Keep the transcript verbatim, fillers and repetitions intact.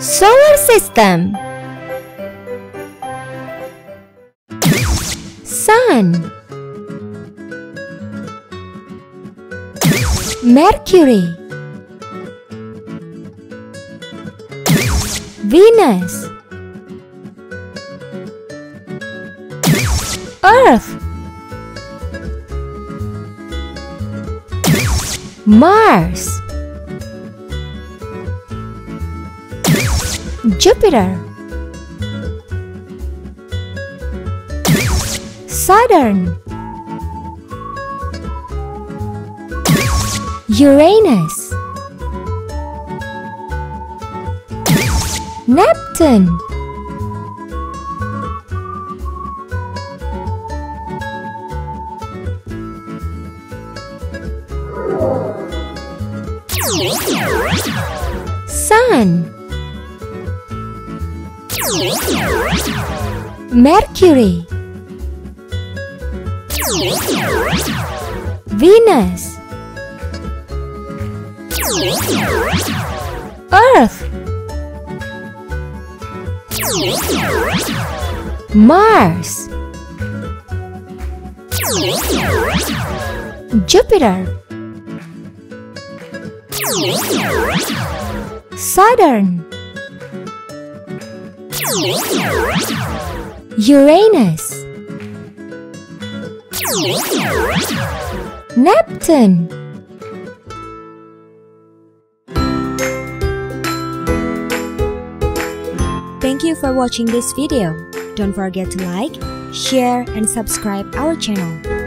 Solar System. Sun, Mercury, Venus, Earth, Mars, Jupiter, Saturn, Uranus, Neptune. Sun, Mercury, Venus, Earth, Mars, Jupiter, Saturn, Uranus, Neptune. Thank you for watching this video. Don't forget to like, share, and subscribe our channel.